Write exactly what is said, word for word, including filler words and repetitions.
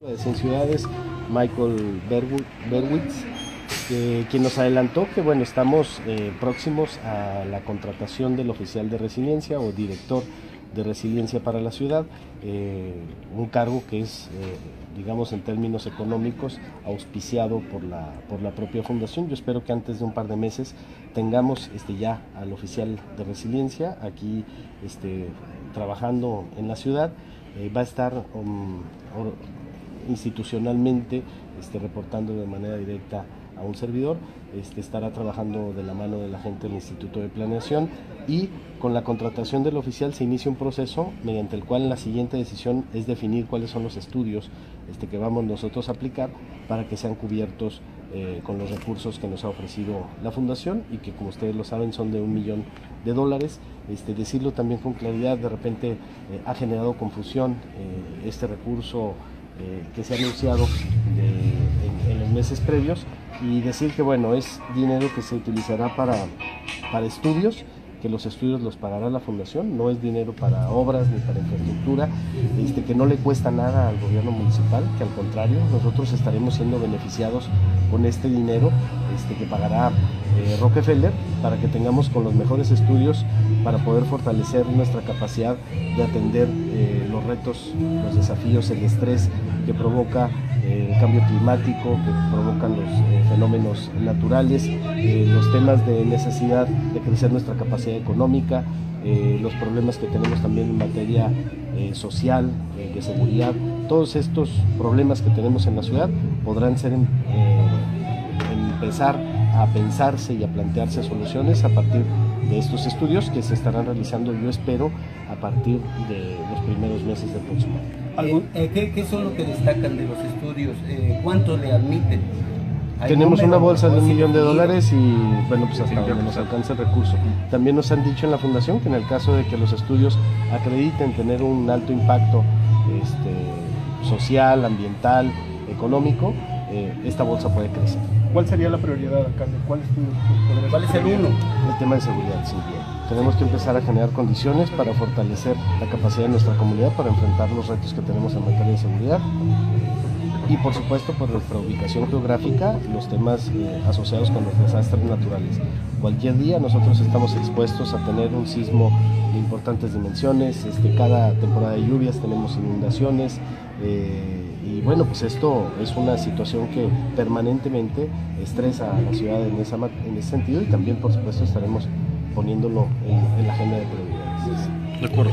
de cien ciudades, Michael Berwitz, eh, quien nos adelantó que bueno, estamos eh, próximos a la contratación del oficial de resiliencia o director de resiliencia para la ciudad, eh, un cargo que es, eh, digamos en términos económicos, auspiciado por la, por la propia fundación. Yo espero que antes de un par de meses tengamos este, ya al oficial de resiliencia aquí este, trabajando en la ciudad. Eh, va a estar um, or, institucionalmente este, reportando de manera directa a un servidor, este, estará trabajando de la mano de la gente del Instituto de Planeación, y con la contratación del oficial se inicia un proceso mediante el cual la siguiente decisión es definir cuáles son los estudios este, que vamos nosotros a aplicar para que sean cubiertos eh, con los recursos que nos ha ofrecido la fundación, y que, como ustedes lo saben, son de un millón de dólares. Este, decirlo también con claridad, de repente eh, ha generado confusión eh, este recurso eh, que se ha anunciado de, en, en los meses previos, y decir que bueno, es dinero que se utilizará para, para estudios, que los estudios los pagará la fundación, no es dinero para obras ni para infraestructura, este, que no le cuesta nada al gobierno municipal, que al contrario, nosotros estaremos siendo beneficiados con este dinero este, que pagará eh, Rockefeller, para que tengamos con los mejores estudios para poder fortalecer nuestra capacidad de atender eh, los retos, los desafíos, el estrés que provoca el cambio climático, que provocan los eh, fenómenos naturales, eh, los temas de necesidad de crecer nuestra capacidad económica, eh, los problemas que tenemos también en materia eh, social, eh, de seguridad. Todos estos problemas que tenemos en la ciudad podrán ser eh, empezar a pensarse y a plantearse soluciones a partir de estos estudios que se estarán realizando, yo espero, a partir de los primeros meses del próximo año. Eh, ¿qué, ¿Qué son lo que destacan de los estudios? Eh, ¿Cuánto le admiten? Tenemos una bolsa de un millón de dólares y bueno, pues hasta donde nos alcanza el recurso. También nos han dicho en la fundación que en el caso de que los estudios acrediten tener un alto impacto este, social, ambiental, económico, eh, esta bolsa puede crecer. ¿Cuál sería la prioridad acá? ¿Cuál es, tu, tu ¿Cuál es el uno? El tema de seguridad, sí. Tenemos que empezar a generar condiciones para fortalecer la capacidad de nuestra comunidad para enfrentar los retos que tenemos en materia de seguridad. Y por supuesto, por nuestra ubicación geográfica, los temas eh, asociados con los desastres naturales. Cualquier día nosotros estamos expuestos a tener un sismo de importantes dimensiones, este, cada temporada de lluvias tenemos inundaciones, eh, y bueno, pues esto es una situación que permanentemente estresa a la ciudad en, esa, en ese sentido, y también por supuesto estaremos poniéndolo en, en la agenda de prioridades. De acuerdo.